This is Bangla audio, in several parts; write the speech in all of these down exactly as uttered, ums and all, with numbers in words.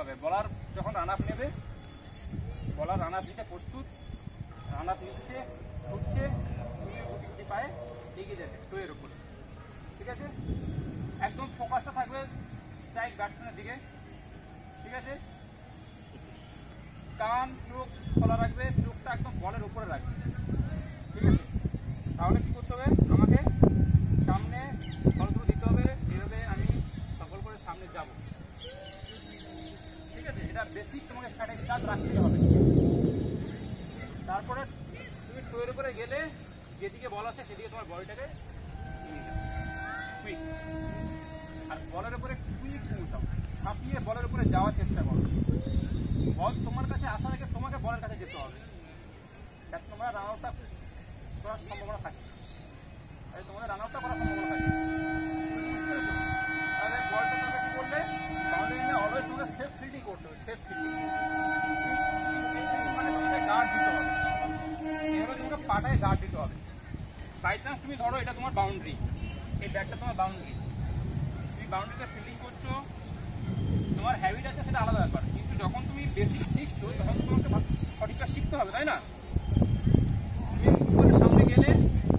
হবে। বলার যখন রান আপ নেবে, বলার রান আপ দিতে প্রস্তুত, রান আপ নিচ্ছে, ছুটছে, দুই পায়ে এগিয়ে যাবে টুয়ের উপরে, ঠিক আছে। একদম ফোকাসটা থাকবে স্ট্রাইক ব্যাটসম্যানের দিকে, ঠিক আছে। কান চোখ খোলা রাখবে, চোখটা একদম বলের উপরে রাখবে, ঠিক আছে। তাহলে কি করতে হবে, আমাকে সামনে ফলগুলো দিতে হবে, এভাবে আমি সফল করে সামনে যাব, ঠিক আছে। এটা বেসিক তোমাকে স্ট্র্যাটেজি কাজ রাখতে হবে। তারপরে তুমি টুয়ের উপরে গেলে যেদিকে বল আছে সেদিকে তোমার বলটাকে নিয়ে যাবে কুইক, আর বলের উপরে কুইক মুভ, ছাপিয়ে বলের উপরে যাওয়ার চেষ্টা করো। বল তোমার কাছে আসার আগে তোমাকে বলের কাছে যেতে হবে, যাতে তোমরা রান আউটটা করার সম্ভাবনা থাকে, তোমাদের রান আউটটা করার সম্ভাবনা থাকে। তাহলে বলটা তোমরা কি করলে, বাউন্ডারিতে অলওয়েজ তোমরা সেফ ফিল্ডিং করতে হবে, সেফ ফিল্ডিং মানে তোমাদের গার্ড দিতে হবে, এভাবে তোমরা পাটায় গার্ড দিতে হবে। বাই চান্স তুমি ধরো এটা তোমার বাউন্ডারি, এই ব্যাটটা তোমার বাউন্ডারি, তুমি বাউন্ডারিতে ফিল্ডিং করছো, তোমার হ্যাবিট আছে সেটা আলাদা ব্যাপার, কিন্তু যখন তুমি বেসিক শিখছো তখন তোমাকে সঠিকটা শিখতে হবে, তাই না। তুমি উপরের সামনে গেলে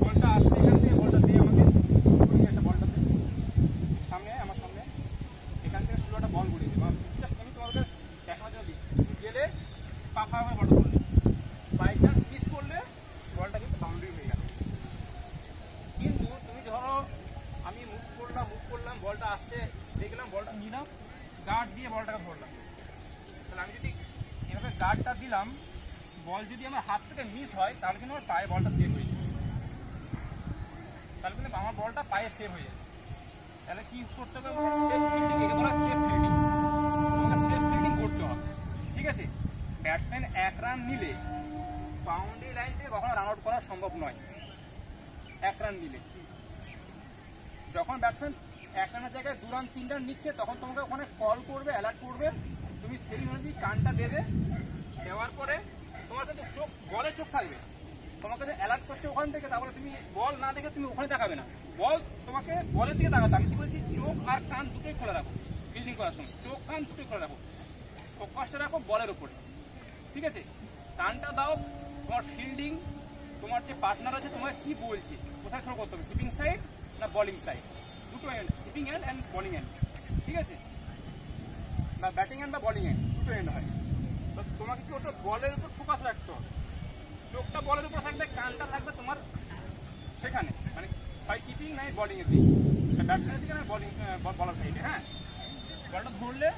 বলটা আসছে এখান থেকে, বলটা দিয়ে আমাকে একটা বলটা সামনে, আমার সামনে এখান থেকে শুরু একটা বল ঘুরিয়ে দেবো, আমি তোমাদের দেখানোর জন্য দিচ্ছি। তুমি গেলে পাফা হয়ে বলটা করলে, বাই চান্স মিস করলে বলটা কিন্তু বাউন্ডারি হয়ে গেল। কিন্তু তুমি ধরো আমি মুভ করলাম, মুভ করলাম বলটা আসছে, দেখলাম বলটা নিলাম, গার্ড দিয়ে বলটাকে ধরলাম, তাহলে আমি যদি এভাবে গার্ডটা দিলাম, বল যদি আমার হাত থেকে মিস হয় তাহলে কিন্তু আমার পায়ে বলটা সেভ হয়ে যাবে, তাহলে কিন্তু আমার বলটা পায়ে সেভ হয়ে যাবে। তাহলে কি করতে হবে, সেফ ফিল্ডিং, একে বলা সেফ ফিল্ডিং, তোমাকে সেফ ফিল্ডিং করতে হবে, ঠিক আছে। ব্যাটসম্যান এক রান নিলে বাউন্ডারি লাইন থেকে কখনো রান আউট করা সম্ভব নয়, এক রান নিলে। যখন ব্যাটসম্যান এক রানের জায়গায় দু রান তিন রান নিচ্ছে, তখন তোমাকে ওখানে কল করবে, অ্যালার্ট করবে, তুমি সেই অনুযায়ী কানটা দেবে, দেওয়ার পরে তোমার কিন্তু চোখ বলে চোখ থাকবে, তোমাকে যে অ্যালার্ট করছে ওখান থেকে, তারপরে তুমি বল না দেখে তুমি ওখানে তাকাবে না, বল তোমাকে বলের দিকে তাকাতে। আমি কি বলছি, চোখ আর কান দুটোই খোলা রাখো ফিল্ডিং করার সময়, চোখ কান দুটোই খোলা রাখো, ফোকাসটা রাখো বলের ওপরে, ঠিক আছে। কানটা দাও, তোমার ফিল্ডিং, তোমার যে পার্টনার আছে তোমার কি বলছে, কোথায় থ্রো করতে হবে, কিপিং সাইড না বলিং সাইড, দুটো end, keeping end and bowling end, ঠিক আছে, বা ব্যাটিং এন্ড বা বলিং এন্ড, দুটো এন্ড হয়। তো তোমাকে কি ওটা বলের উপর ফোকাস রাখতে হবে, চোখটা বলের উপর থাকবে, কানটা থাকবে তোমার সেখানে, মানে হয় কিপিং নাই বলিংয়ের দিকে, ব্যাটসম্যানের দিকে না বলিং বলার সাইডে, হ্যাঁ। বলটা ধরলে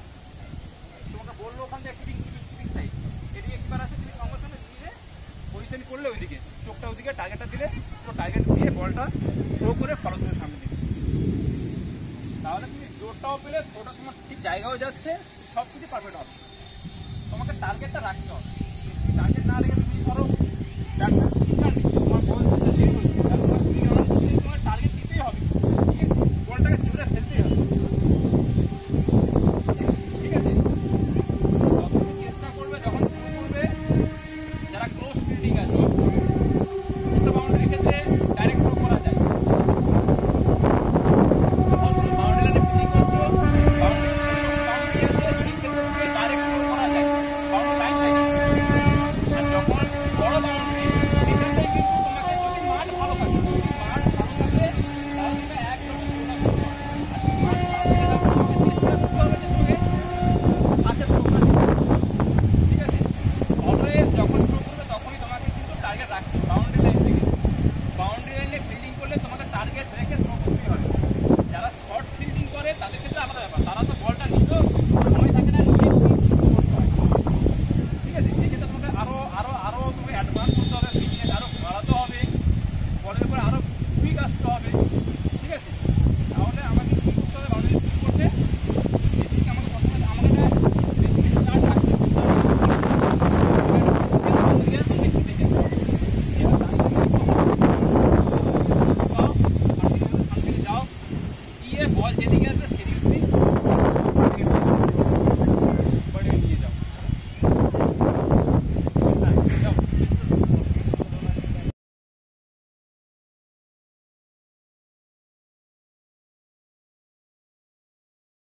তোমাকে বললো ওখান থেকে কিপিং কিপিং কিপিং সাইড, এদিকে একবার আসে, তুমি সঙ্গে সঙ্গে দিলে পজিশন করলে ওইদিকে, চোখটা ওইদিকে, টার্গেটটা দিলে পুরো টার্গেট দিয়ে বলটা থ্রো করে ফলো করে সামনে দিকে, তাহলে তুমি জোরটাও পেলে, থ্রোটা তোমার ঠিক জায়গাও যাচ্ছে, সব কিছু পারফেক্ট হবে। তোমাকে টার্গেটটা রাখতে হবে, টার্গেট না রেখে তুমি ধরো ব্যাটসম্যান